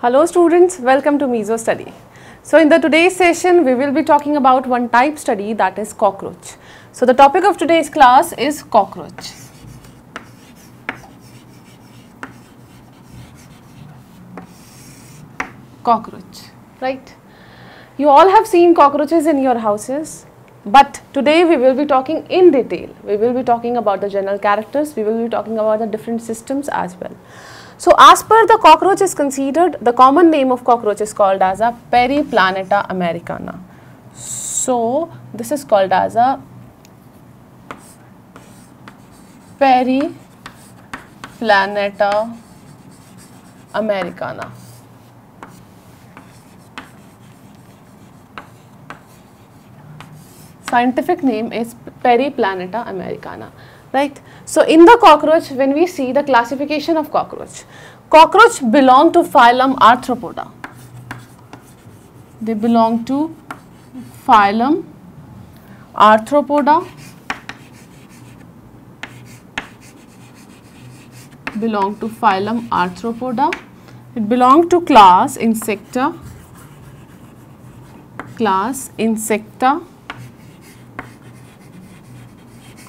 Hello students, welcome to Meso Study. So in the today's session we will be talking about one type study, that is cockroach. So the topic of today's class is cockroach. Cockroach, right? You all have seen cockroaches in your houses, but today we will be talking in detail. We will be talking about the general characters, we will be talking about the different systems as well. So, as per the cockroach is considered, the common name of cockroach is called as a Periplaneta Americana. So, this is called as a Periplaneta Americana. Scientific name is Periplaneta Americana. Right. So, in the cockroach, when we see the classification of cockroach, cockroach belong to phylum Arthropoda. They belong to phylum Arthropoda, it belong to class Insecta,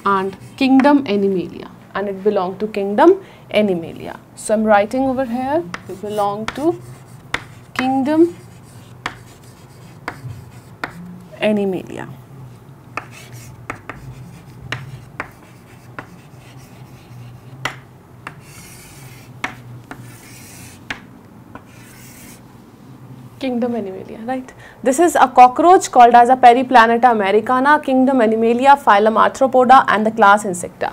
and kingdom Animalia, and it belong to kingdom Animalia. So, I am writing over here, it belong to kingdom Animalia. Kingdom Animalia, right? This is a cockroach called as a Periplaneta Americana, kingdom Animalia, phylum Arthropoda, and the class Insecta.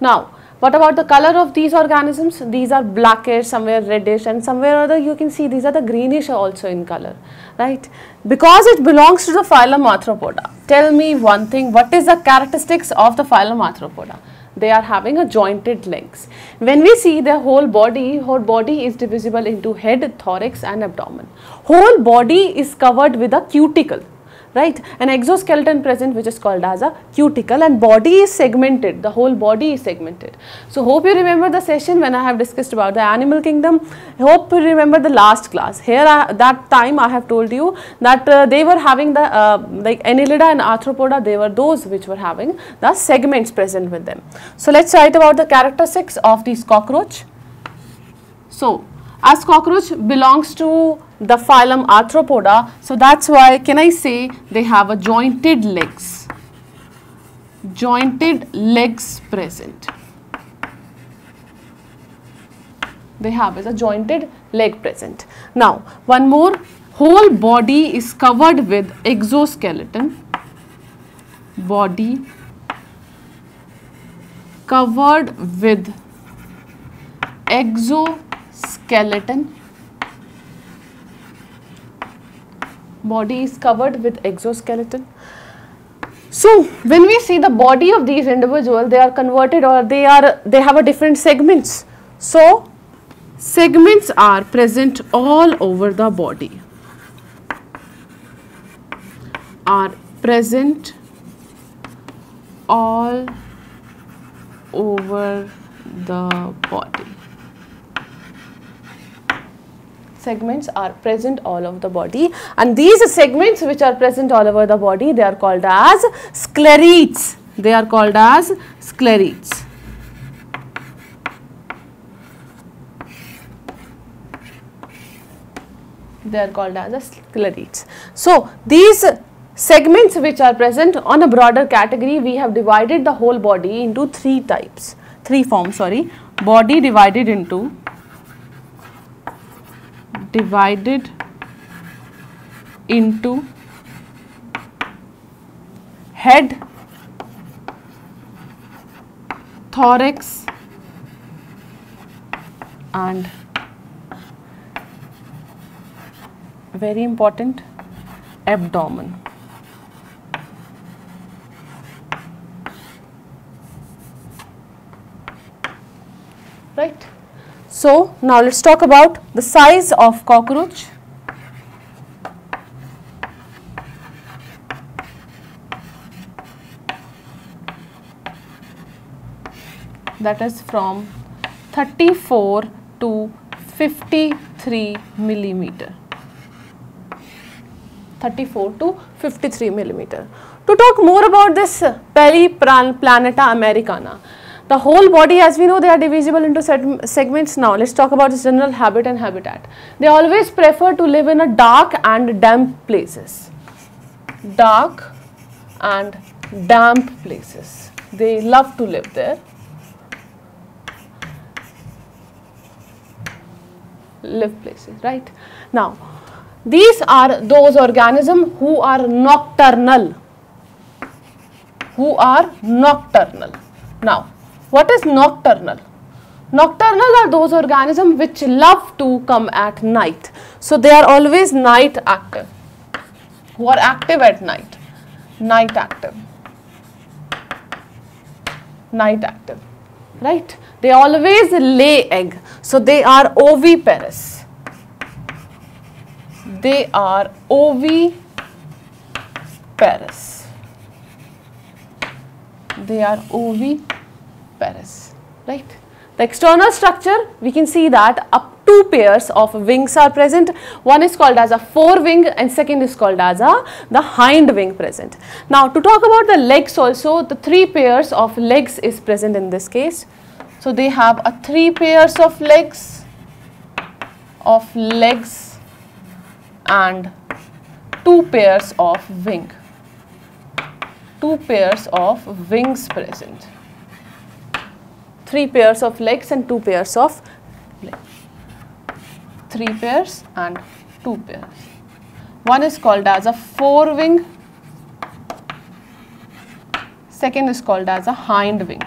Now, what about the color of these organisms? These are blackish, somewhere reddish, and somewhere or other you can see these are the greenish also in color, right? Because it belongs to the phylum Arthropoda, tell me one thing, what is the characteristics of the phylum Arthropoda? They are having a jointed legs. When we see their whole body is divisible into head, thorax and abdomen. Whole body is covered with a cuticle, right? An exoskeleton present which is called as a cuticle, and body is segmented, the whole body is segmented. So, hope you remember the session when I have discussed about the animal kingdom. Hope you remember the last class. Here that time I have told you that they were having the like Annelida and Arthropoda, they were those which were having the segments present with them. So, let us write about the characteristics of these cockroach. So, as cockroach belongs to the phylum Arthropoda, so that's why can I say they have a jointed legs present. They have is a jointed leg present. Now, one more, whole body is covered with exoskeleton, body covered with exoskeleton. Body is covered with exoskeleton. So, when we see the body of these individuals, they are converted or they have a different segments. So, segments are present all over the body, and these segments which are present all over the body, they are called as sclerites. So, these segments which are present on a broader category, we have divided the whole body into three forms. Body divided into head, thorax and very important abdomen. Right. So, now let us talk about the size of cockroach. That is from 34 to 53 millimeter. 34 to 53 millimeter. To talk more about this Periplaneta Americana, the whole body, as we know, they are divisible into segments. Now let's talk about its general habit and habitat. They always prefer to live in a dark and damp places. Dark and damp places. They love to live there. Live places, right? Now, these are those organisms who are nocturnal. Who are nocturnal. Now, what is nocturnal? Nocturnal are those organisms which love to come at night. So, they are always night active, who are active at night. Night active. Night active, right? They always lay egg. So, they are oviparous. They are oviparous. They are oviparous, right? The external structure, we can see that up two pairs of wings are present. One is called as a forewing and second is called as the hind wing present. Now, to talk about the legs also, the three pairs of legs is present in this case. So, they have a three pairs of legs and two pairs of wing. Two pairs of wings present. Three pairs of legs and two pairs of legs. Three pairs and two pairs. One is called as a forewing. Second is called as a hind wing.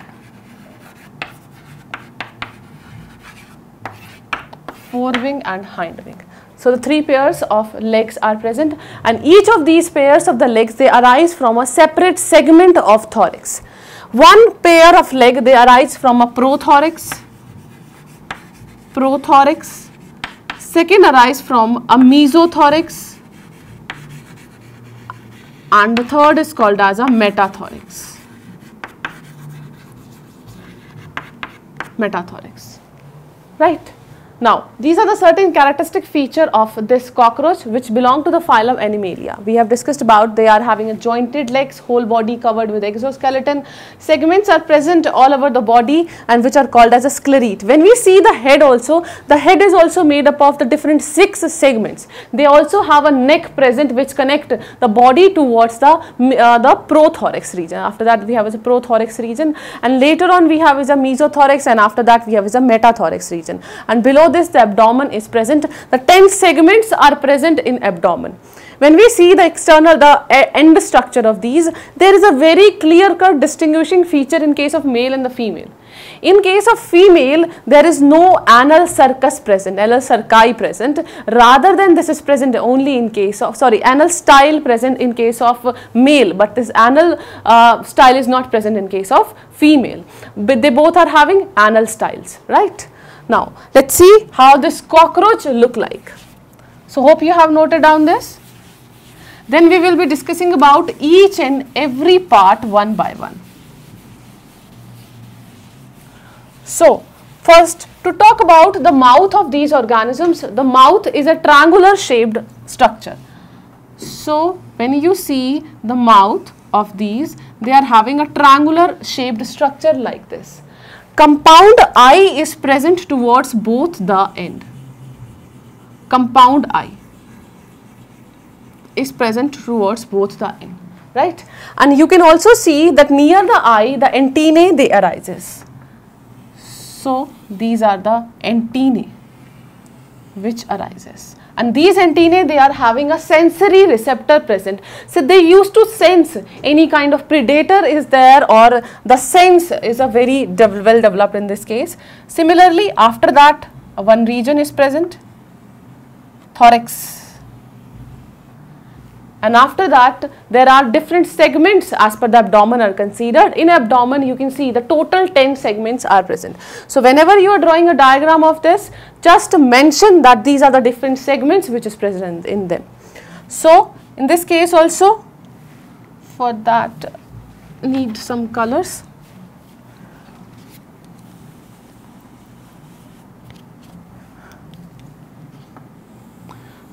Forewing and hind wing. So, the three pairs of legs are present, and each of these pairs of the legs, they arise from a separate segment of thorax. One pair of leg, they arise from a prothorax. Prothorax. Second arise from a mesothorax, and the third is called as a metathorax. Metathorax, right? Now, these are the certain characteristic feature of this cockroach which belong to the phylum Animalia. We have discussed about they are having a jointed legs, whole body covered with exoskeleton. Segments are present all over the body and which are called as a sclerete. When we see the head also, the head is also made up of the different six segments. They also have a neck present which connect the body towards the prothorax region. After that we have is a prothorax region, and later on we have is a mesothorax, and after that we have is a metathorax region, and below this the abdomen is present. The 10 segments are present in abdomen. When we see the external, the end structure of these, there is a very clear-cut distinguishing feature in case of male and the female. In case of female, there is no anal cerci present, anal cerci present, rather than this is present only in case of, sorry, anal style present in case of male, but this anal style is not present in case of female. But they both are having anal styles, right? Now, let's see how this cockroach look like. So, hope you have noted down this. Then we will be discussing about each and every part one by one. So, first to talk about the mouth of these organisms, the mouth is a triangular shaped structure. So, when you see the mouth of these, they are having a triangular shaped structure like this. Compound eye is present towards both the end. Compound eye is present towards both the end, right? And you can also see that near the eye, the antennae, they arises. So, these are the antennae which arises. And these antennae, they are having a sensory receptor present. So, they used to sense any kind of predator is there, or the sense is a very well developed in this case. Similarly, after that, one region is present, thorax. And after that, there are different segments as per the abdomen are considered. In abdomen, you can see the total 10 segments are present. So, whenever you are drawing a diagram of this, just mention that these are the different segments which is present in them. So, in this case also, for that need some colors.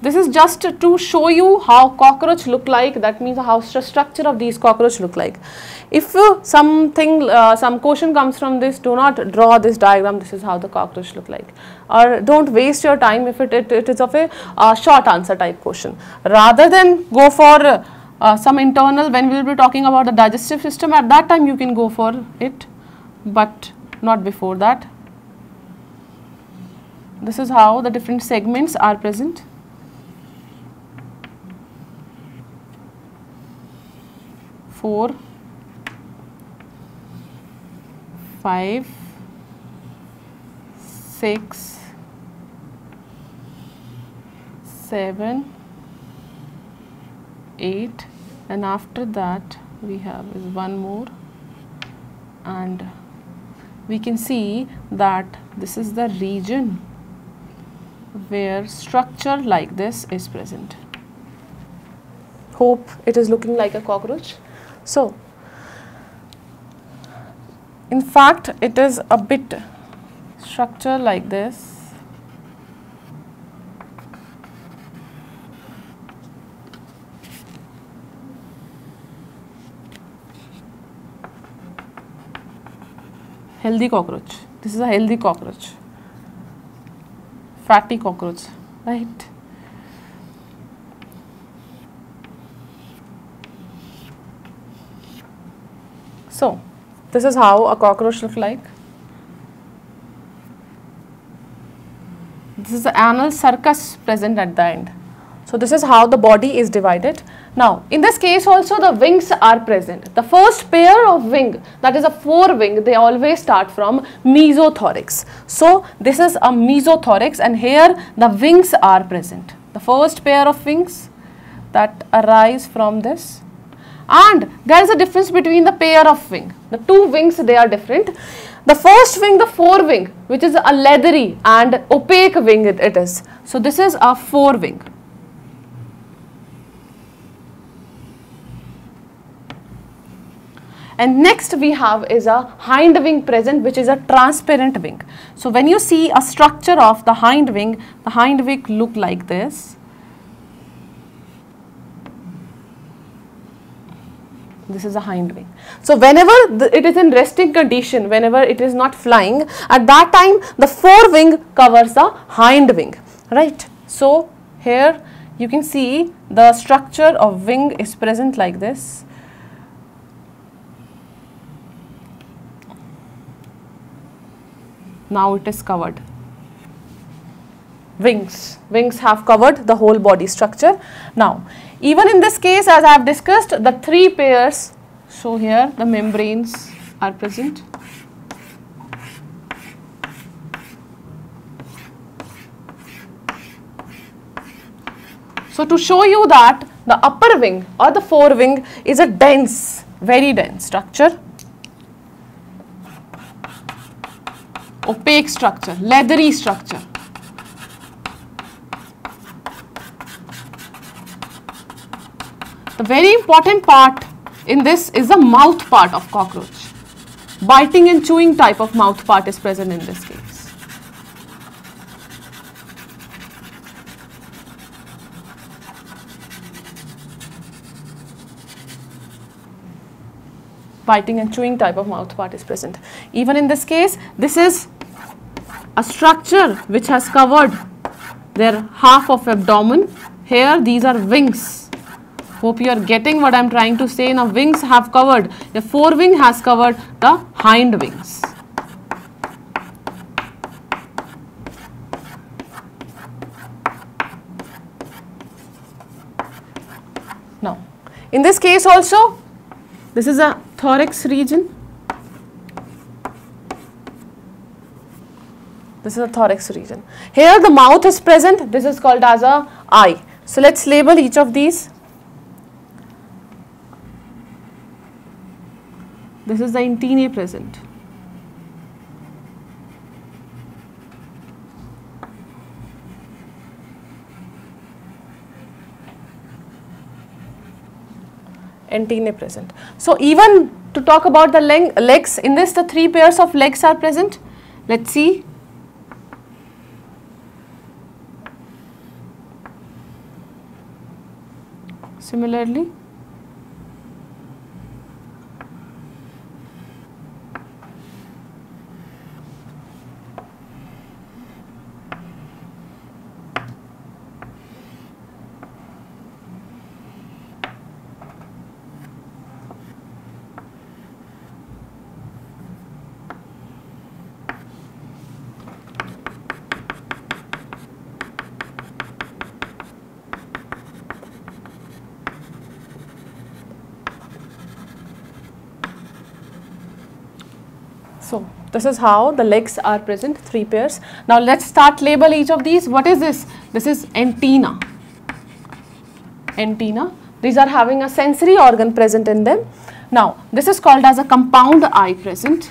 This is just to show you how cockroach look like, that means how structure of these cockroach look like. If some question comes from this, do not draw this diagram, this is how the cockroach look like, or don't waste your time if it is of a short answer type question. Rather than go for some internal, when we will be talking about the digestive system, at that time you can go for it, but not before that. This is how the different segments are present. Four, 5, 6, 7, 8, and after that we have is one more, and we can see that this is the region where structure like this is present. Hope it is looking like a cockroach. So, in fact, it is a bit structure like this, healthy cockroach. This is a healthy cockroach, fatty cockroach, right? So, this is how a cockroach looks like. This is the anal cerci present at the end. So, this is how the body is divided. Now, in this case also the wings are present. The first pair of wing, that is a forewing, they always start from mesothorax. So, this is a mesothorax, and here the wings are present. The first pair of wings that arise from this. And there is a difference between the pair of wing. The two wings, they are different. The first wing, the forewing, which is a leathery and opaque wing it is. So, this is a forewing. And next we have is a hind wing present, which is a transparent wing. So, when you see a structure of the hind wing look like this. This is a hind wing. So, whenever it is in resting condition, whenever it is not flying, at that time the forewing covers the hind wing, right? So, here you can see the structure of wing is present like this. Now it is covered. Wings have covered the whole body structure. Now, even in this case, as I have discussed, the three pairs, so here the membranes are present. So, to show you that the upper wing or the forewing is a dense, very dense structure, opaque structure, leathery structure. The very important part in this is the mouth part of cockroach. Biting and chewing type of mouth part is present in this case. Biting and chewing type of mouth part is present. Even in this case, this is a structure which has covered their half of abdomen. Here, these are wings. Hope you are getting what I am trying to say. Now, wings have covered, the forewing has covered the hind wings. Now, in this case also, this is a thorax region. This is a thorax region. Here the mouth is present. This is called as an eye. So, let us label each of these. This is the antennae present. Antennae present. So, even to talk about the legs, in this the three pairs of legs are present. Let's see. Similarly, this is how the legs are present, 3 pairs. Now let's start label each of these. What is this? This is antenna. Antenna. These are having a sensory organ present in them. Now this is called as a compound eye present.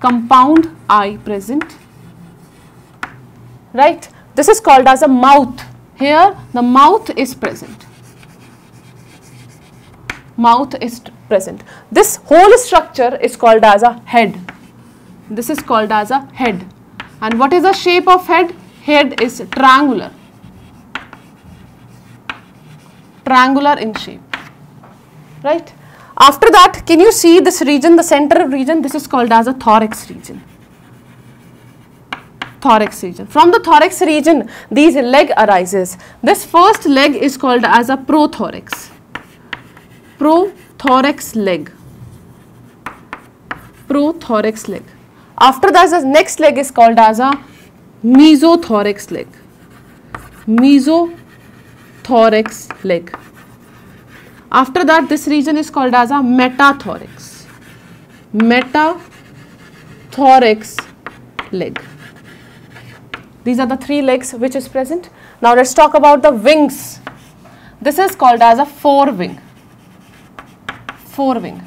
Compound eye present. Right. This is called as a mouth. Here the mouth is present. Mouth is present. This whole structure is called as a head. This is called as a head. And what is the shape of head? Head is triangular. Triangular in shape. Right? After that, can you see this region, the center region? This is called as a thorax region. Thorax region. From the thorax region, these leg arises. This first leg is called as a prothorax. Prothorax leg. Prothorax leg. After that, the next leg is called as a mesothorax leg. Mesothorax leg. After that, this region is called as a metathorax. Metathorax leg. These are the 3 legs which is present. Now let's talk about the wings. This is called as a forewing. Forewing.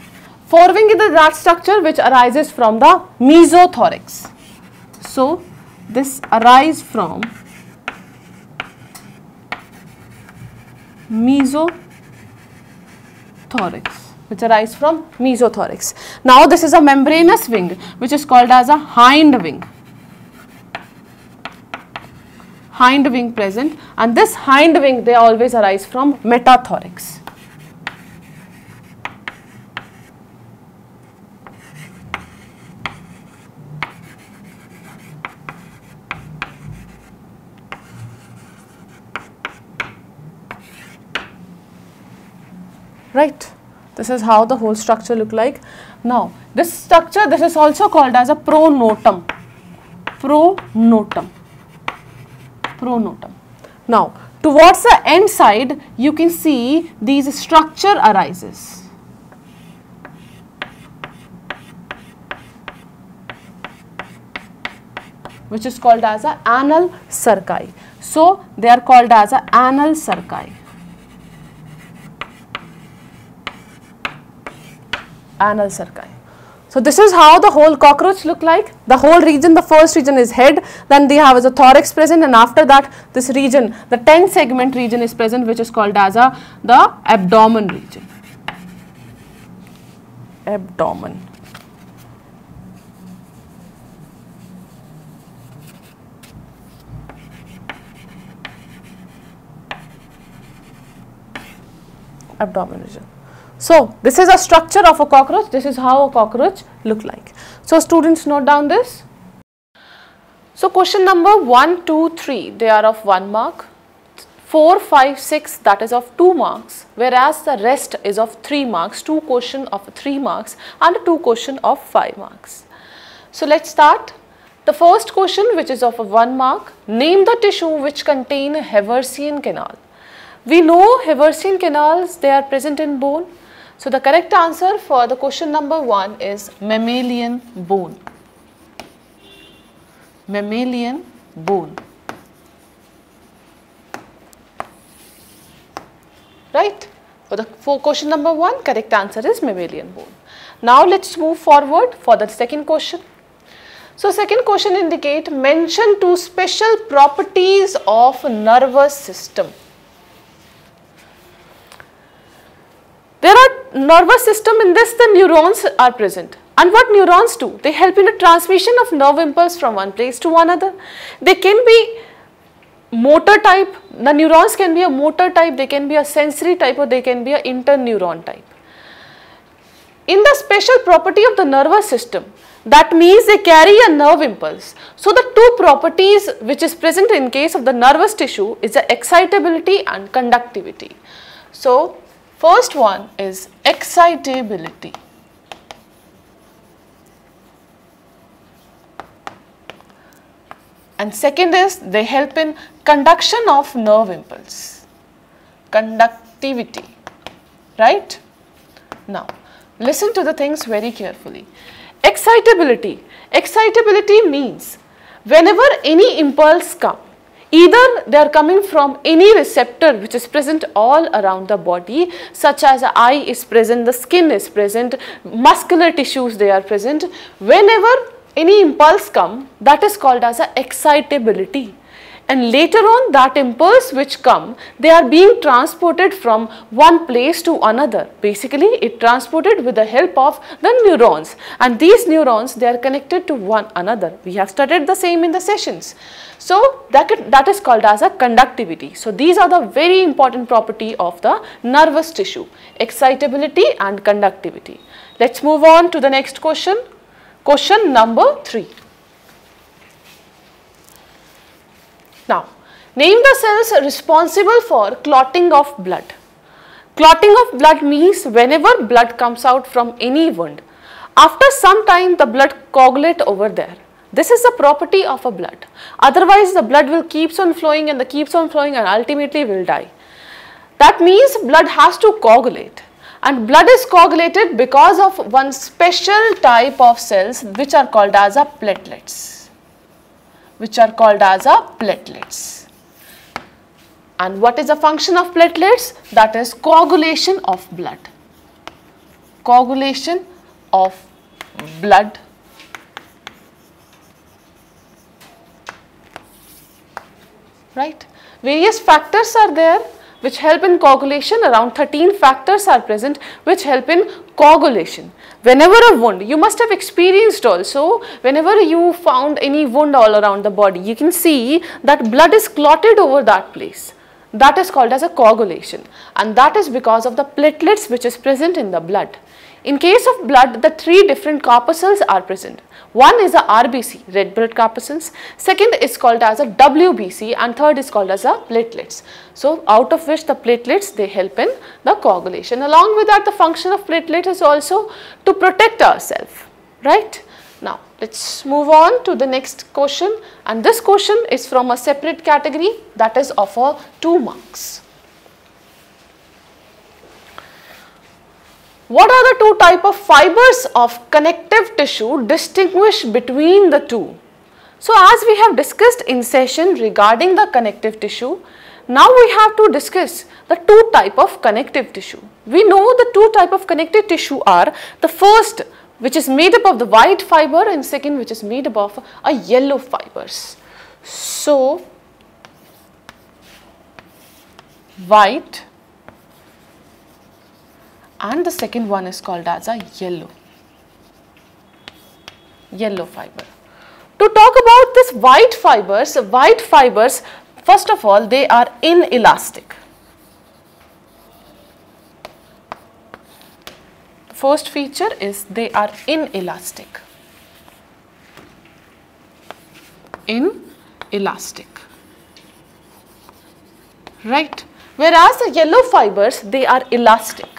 Forewing is that structure which arises from the mesothorax. So, this arises from mesothorax, which arises from mesothorax. Now, this is a membranous wing which is called as a hind wing. Hind wing present, and this hind wing, they always arise from metathorax. Right. This is how the whole structure look like. Now, this structure, this is also called as a pronotum. Pronotum. Pronotum. Now, towards the end side, you can see these structure arises. Which is called as a anal cerci. So, they are called as a anal cerci. Anal cerci. So this is how the whole cockroach look like. The whole region, the first region is head, then they have the thorax present, and after that this region, the 10 segment region is present, which is called as a, the abdomen region. Abdomen. Abdomen region. So, this is a structure of a cockroach. This is how a cockroach look like. So, students, note down this. So, question number 1, 2, 3, they are of 1 mark. 4, 5, 6, that is of 2 marks, whereas the rest is of 3 marks, 2 question of 3 marks and 2 question of 5 marks. So, let's start. The first question, which is of a 1 mark, name the tissue which contain Haversian canal. We know Haversian canals, they are present in bone. So, the correct answer for the question number 1 is mammalian bone. Mammalian bone. Right? For question number 1, correct answer is mammalian bone. Now, let's move forward for the second question. So, second question indicate mention 2 special properties of nervous system. There are nervous system, in this the neurons are present, and what neurons do? They help in the transmission of nerve impulse from one place to another. They can be motor type. The neurons can be a motor type, they can be a sensory type, or they can be an interneuron type. In the special property of the nervous system, that means they carry a nerve impulse. So, the two properties which is present in case of the nervous tissue is the excitability and conductivity. So, first one is excitability. And second is they help in conduction of nerve impulse, conductivity, right? Now, listen to the things very carefully. Excitability. Excitability means whenever any impulse comes, either they are coming from any receptor which is present all around the body, such as the eye is present, the skin is present, muscular tissues they are present. Whenever any impulse come, that is called as a excitability, and later on that impulse which come, they are being transported from one place to another. Basically it transported with the help of the neurons, and these neurons they are connected to one another. We have studied the same in the sessions. So that is called as a conductivity. So these are the very important property of the nervous tissue, excitability and conductivity. Let's move on to the next question. Question number 3. Now, name the cells responsible for clotting of blood. Clotting of blood means whenever blood comes out from any wound, after some time the blood coagulates over there. This is the property of a blood. Otherwise the blood will keeps on flowing and ultimately will die. That means blood has to coagulate. And blood is coagulated because of one special type of cells which are called as a platelets, And what is the function of platelets? That is coagulation of blood, right? Various factors are there which help in coagulation. Around 13 factors are present which help in coagulation. Whenever a wound, you must have experienced also, whenever you found any wound all around the body, you can see that blood is clotted over that place. That is called as a coagulation, and that is because of the platelets which is present in the blood. In case of blood, the 3 different corpuscles are present. One is the RBC, red blood corpuscles, second is called as a WBC, and third is called as a platelets. So, out of which the platelets, they help in the coagulation. Along with that, the function of platelet is also to protect ourselves, right? Now, let's move on to the next question, and this question is from a separate category, that is of 2 marks. What are the 2 types of fibers of connective tissue? Distinguish between the 2. So, as we have discussed in session regarding the connective tissue, now we have to discuss the 2 types of connective tissue. We know the 2 types of connective tissue are the first which is made up of the white fiber, and second which is made up of a yellow fibers. So, white, and the second one is called as a yellow fiber. To talk about this white fibers, first of all, they are inelastic. First feature is they are inelastic. Right? Whereas the yellow fibers, they are elastic.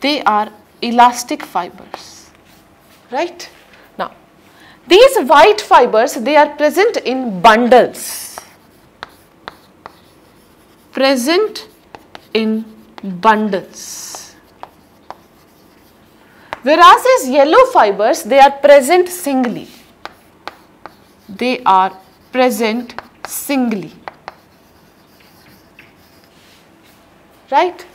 They are elastic fibers, right? Now, these white fibers, they are present in bundles, Whereas these yellow fibers, they are present singly, right?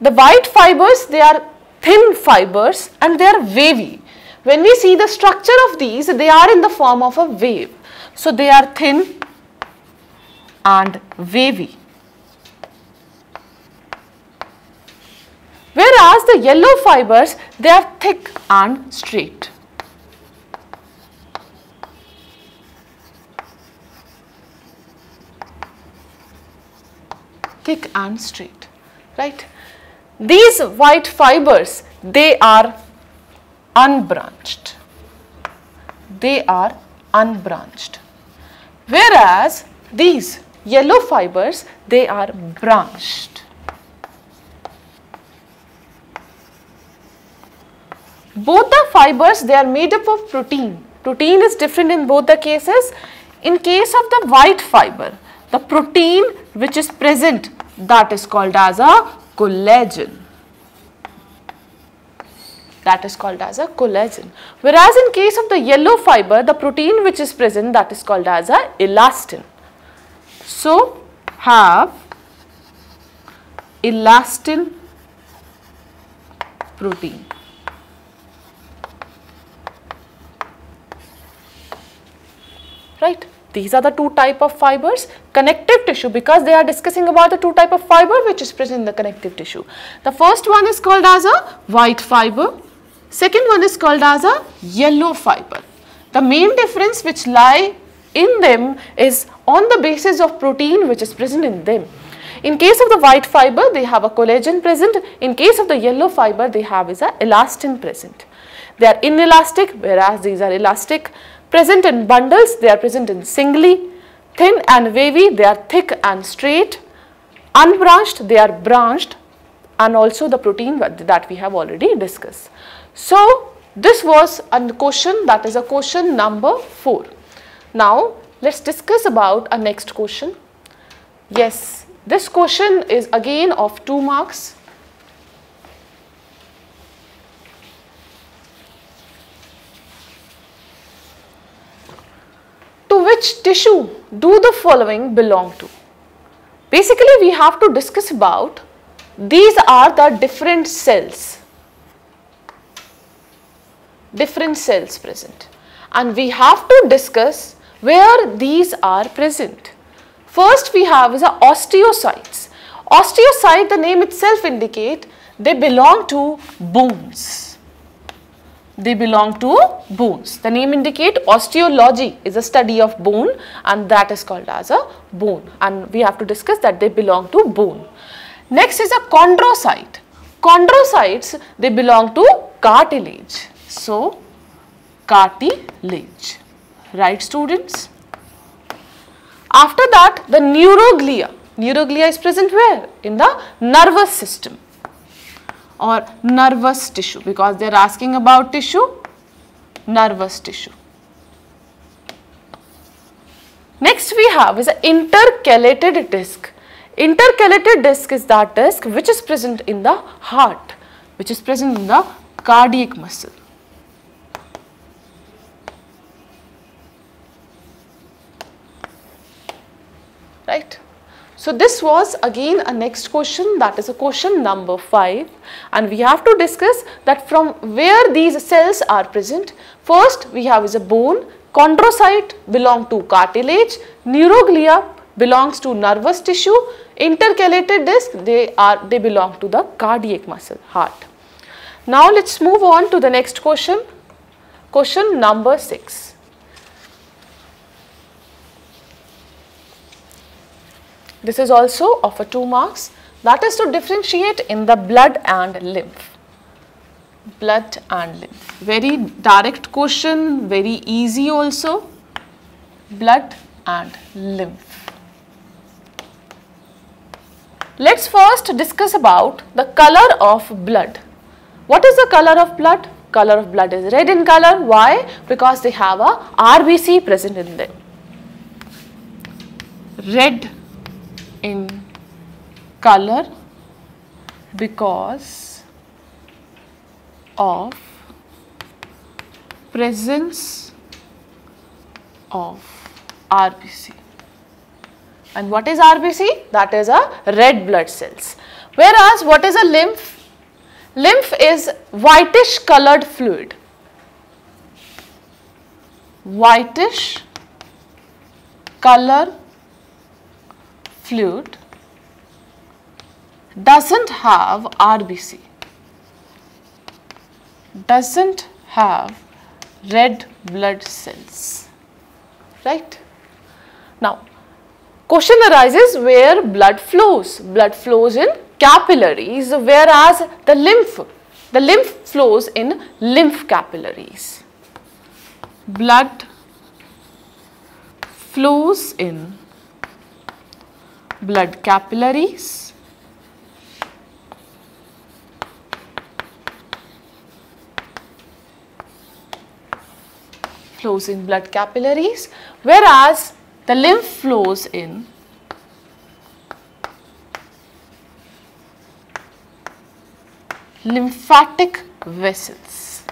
The white fibers, they are thin fibers and they are wavy. When we see the structure of these, they are in the form of a wave. So, they are thin and wavy. Whereas the yellow fibers, they are thick and straight. thick and straight, right. These white fibers, they are unbranched, whereas these yellow fibers, they are branched. Both the fibers, they are made up of protein. Protein is different in both the cases. In case of the white fiber, the protein which is present, that is called as a collagen. Whereas in case of the yellow fiber, the protein which is present, that is called as a elastin. So, have elastin protein. Right. These are the two type of fibers. Connective tissue, because they are discussing about the two type of fiber which is present in the connective tissue. The first one is called as a white fiber. Second one is called as a yellow fiber. The main difference which lie in them is on the basis of protein which is present in them. In case of the white fiber, they have a collagen present. In case of the yellow fiber, they have is a elastin present. They are inelastic, whereas these are elastic. Present in bundles, they are present in singly. Thin and wavy, they are thick and straight. Unbranched, they are branched, and also the protein that we have already discussed. So, this was a question, that is a question number 4. Now, let's discuss about our next question. Yes, this question is again of 2 marks. To which tissue do the following belong to? Basically, we have to discuss about these are the different cells. Different cells present, and we have to discuss where these are present. First we have is the osteocytes. Osteocyte, the name itself indicate, they belong to bones. The name indicate osteology is a study of bone, and that is called as a bone, and we have to discuss that they belong to bone. Next is a chondrocyte. Chondrocytes, they belong to cartilage. So, cartilage, right students. After that, the neuroglia. Neuroglia is present where? In the nervous system or nervous tissue, because they are asking about tissue, nervous tissue. Next we have is an intercalated disc. Intercalated disc is that disc which is present in the heart, which is present in the cardiac muscle. Right. So, this was again a next question, that is a question number 5, and we have to discuss that from where these cells are present. First we have is a bone, chondrocyte belong to cartilage, neuroglia belongs to nervous tissue, intercalated disc they belong to the cardiac muscle, heart. Now, let us move on to the next question, question number 6. This is also of a 2 marks, that is to differentiate in the blood and lymph. Blood and lymph, very direct question, very easy also. Blood and lymph. Let's first discuss about the color of blood. What is the color of blood? Color of blood is red in color. Why? Because they have a RBC present in them. Red in color because of presence of RBC. And what is RBC? That is a red blood cells. Whereas what is a lymph? Lymph is whitish colored fluid. Whitish color fluid doesn't have RBC, doesn't have red blood cells, right. Now, Question arises where blood flows. Blood flows in capillaries, whereas the lymph flows in lymph capillaries. Blood flows in blood capillaries, whereas the lymph flows in lymphatic vessels.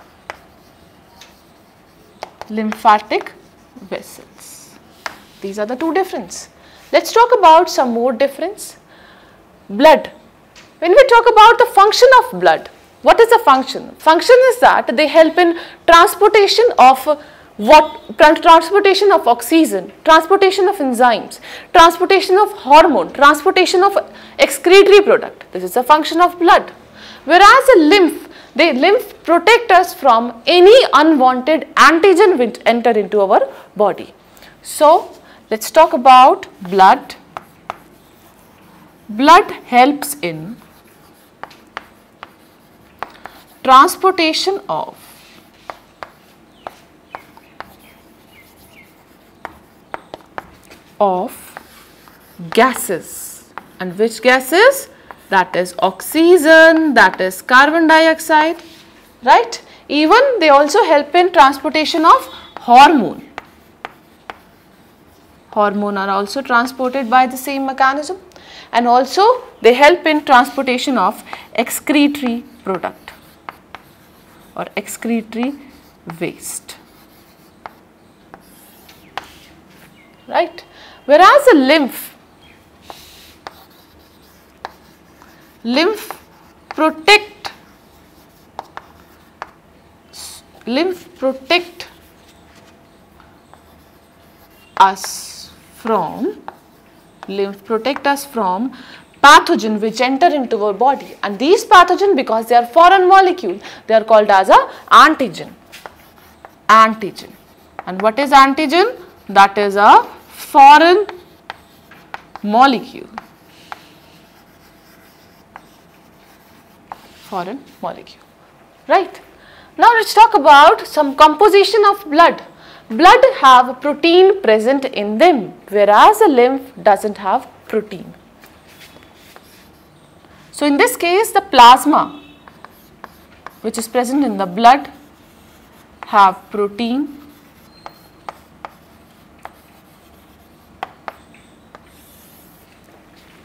These are the two differences. Let's talk about some more difference. Blood. When we talk about the function of blood, what is the function? Function is that they help in transportation of transportation of oxygen, transportation of enzymes, transportation of hormone, transportation of excretory product. This is the function of blood. Whereas the lymph, protect us from any unwanted antigen which enter into our body. So let's talk about blood. Blood helps in transportation of gases, and which gases? That is oxygen, that is carbon dioxide, right? Even they also help in transportation of hormone. Hormone are also transported by the same mechanism, and also they help in transportation of excretory product or excretory waste, right? Whereas the lymph protect us from pathogen which enter into our body, and these pathogen, because they are foreign molecule, they are called as a antigen. And what is antigen? That is a foreign molecule. Right. Now let's talk about some composition of blood. Blood have protein present in them, whereas the lymph doesn't have protein. So in this case, the plasma which is present in the blood have protein,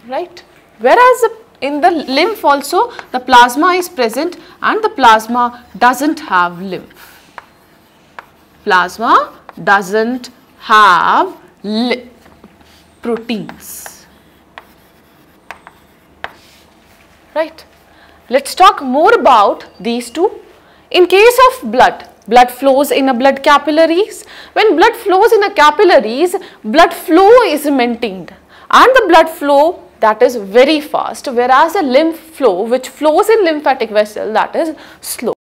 right? Whereas in the lymph also the plasma is present, and the plasma doesn't have lymph. Plasma doesn't have proteins, right? Let's talk more about these two. In case of blood, blood flows in a blood capillaries. When blood flows in a capillaries, blood flow is maintained, and the blood flow that is very fast, whereas the lymph flow which flows in lymphatic vessel, that is slow.